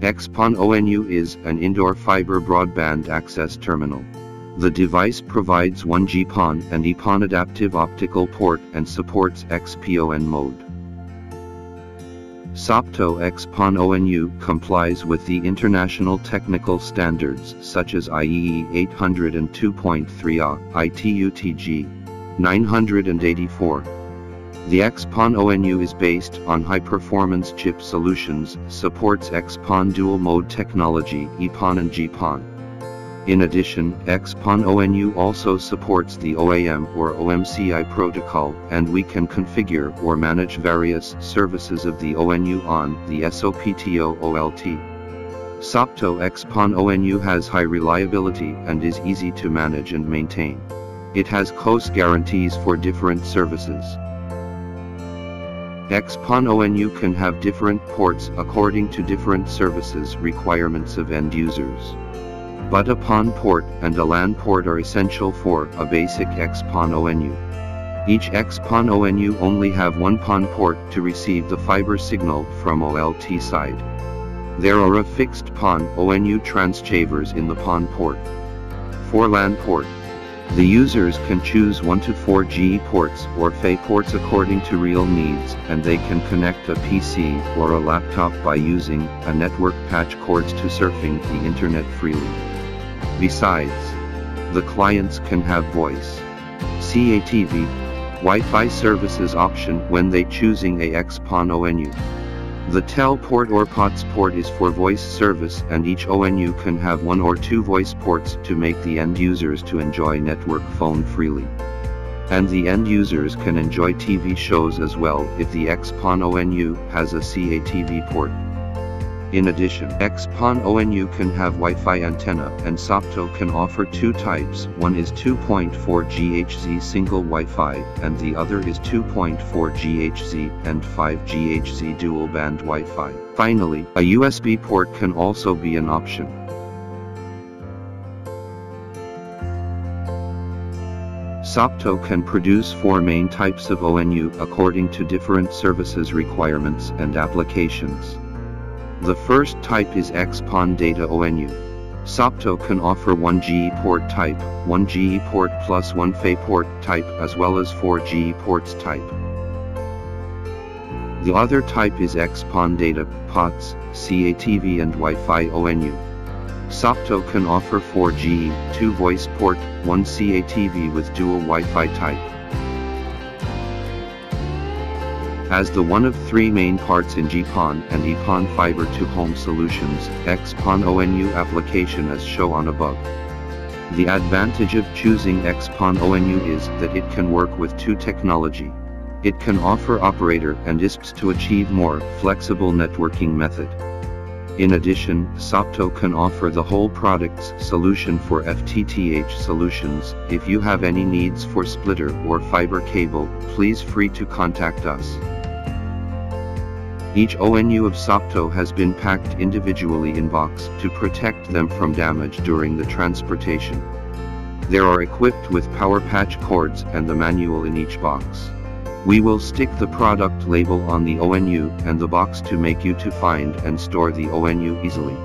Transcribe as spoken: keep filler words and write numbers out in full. X PON O N U is an indoor fiber broadband access terminal. The device provides one G PON and E PON adaptive optical port and supports X PON mode. SOPTO X PON O N U complies with the international technical standards such as I E E E eight oh two point three ah, I T U T G nine eighty-four. The X PON O N U is based on high-performance chip solutions, supports X PON dual-mode technology, E PON and G PON. In addition, X PON O N U also supports the O A M or O M C I protocol, and we can configure or manage various services of the O N U on the SOPTO O L T. SOPTO X PON O N U has high reliability and is easy to manage and maintain. It has Q o S guarantees for different services. X PON O N U can have different ports according to different services requirements of end users. But a P O N port and a LAN port are essential for a basic X PON O N U. Each X PON O N U only have one P O N port to receive the fiber signal from O L T side. There are a fixed P O N O N U transceivers in the P O N port. For LAN port, the users can choose one to four G E ports or F E ports according to real needs, and they can connect a P C or a laptop by using a network patch cords to surfing the internet freely. Besides, the clients can have voice, C A T V, Wi-Fi services option when they choosing a X PON O N U. The TEL port or POTS port is for voice service, and each O N U can have one or two voice ports to make the end users to enjoy network phone freely. And the end users can enjoy T V shows as well if the X PON O N U has a C A T V port. In addition, X PON O N U can have Wi-Fi antenna, and SOPTO can offer two types, one is two point four gigahertz single Wi-Fi, and the other is two point four gigahertz and five gigahertz dual band Wi-Fi. Finally, a U S B port can also be an option. SOPTO can produce four main types of O N U according to different services requirements and applications. The first type is X PON Data O N U. SOPTO can offer one G E port type, one G E port plus one F E port type, as well as four G E ports type. The other type is X PON Data, POTS, C A T V and Wi-Fi O N U. SOPTO can offer four G E, two voice port, one C A T V with dual Wi-Fi type. As the one of three main parts in G PON and E PON fiber to home solutions, X PON O N U application as shown above. The advantage of choosing X PON O N U is that it can work with two technology. It can offer operator and I S Ps to achieve more flexible networking method. In addition, SOPTO can offer the whole products solution for F T T H solutions. If you have any needs for splitter or fiber cable, please free to contact us. Each O N U of SOPTO has been packed individually in box to protect them from damage during the transportation. They are equipped with power patch cords and the manual in each box. We will stick the product label on the O N U and the box to make you to find and store the O N U easily.